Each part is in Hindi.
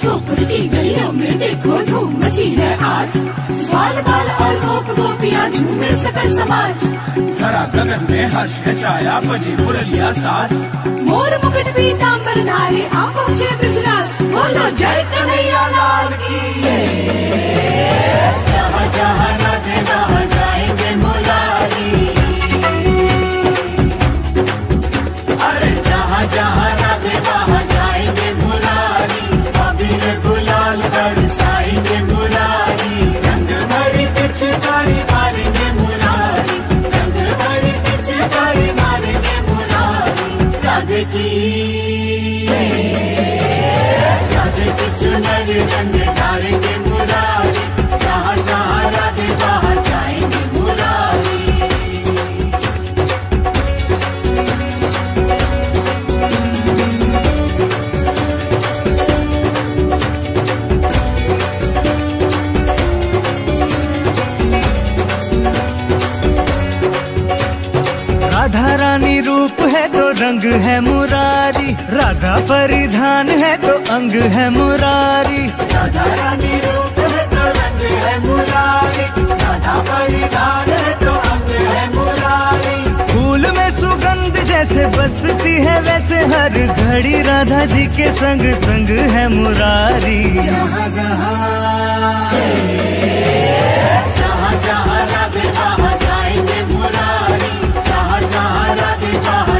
गोकुल की गलियों में देखो धूम मची है आज, ग्वाल बाल और गोप गोपियाँ झूमे सकल समाज। धरा गगन में हर्ष है छाया, बजे मुरलिया साज, मोर मुकुट पीतांबर धारी आ पहुँचे ब्रिजराज। बोलो जय कन्हैया लाल की जय। जहाँ जहाँ नाचे वहाँ जाएंगे मुरारी, अरे जहाँ जहाँ नाचे वहाँ जाएंगे मुरारी। अबीर गुलाल बरसाएंगे मुरारी, रंग भरी पिचकारी मारेंगे मुरारी, रंग भरी पिचकारी मारेंगे मुरारी। राधे की राधे की चुनरी रंग डालेंगे मुरारी, जहाँ जहाँ राधे वहाँ जाएंगे मुरारी। राधा रानी रूप है तो रंग है मुरारी, राधा परिधान है तो अंग है मुरारी। राधा रानी रूप है तो रंग है मुरारी, राधा परिधान है तो अंग है मुरारी। फूल में सुगंध जैसे बसती है वैसे हर घड़ी, राधा जी के संग संग है मुरारी। जहाँ जहाँ जहाँ जहाँ राधे वहाँ जाएंगे मुरारी, जहाँ जहाँ राधे वहाँ जाएंगे Murari.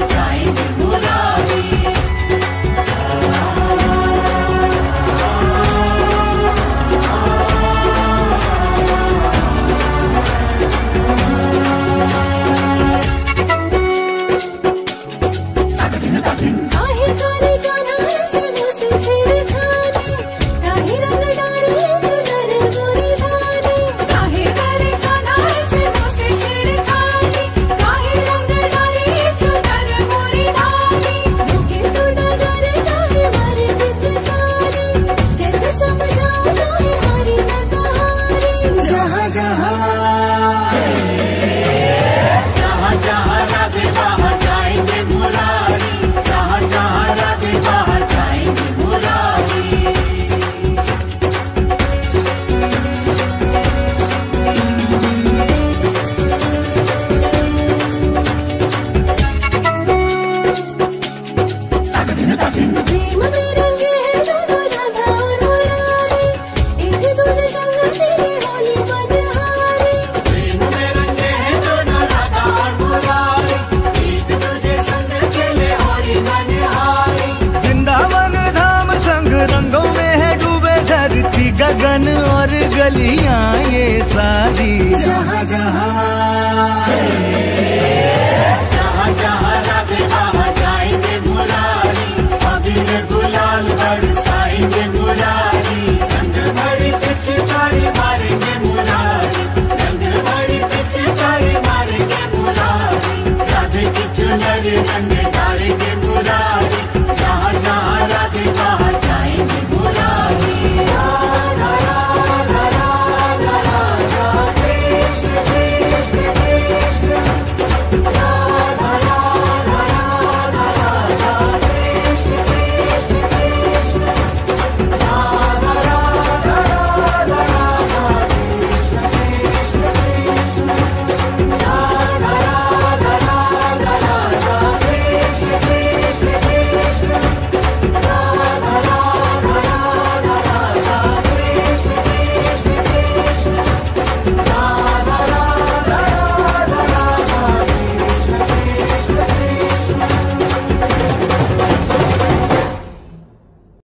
Radhe ki chunari rang daleenge murari।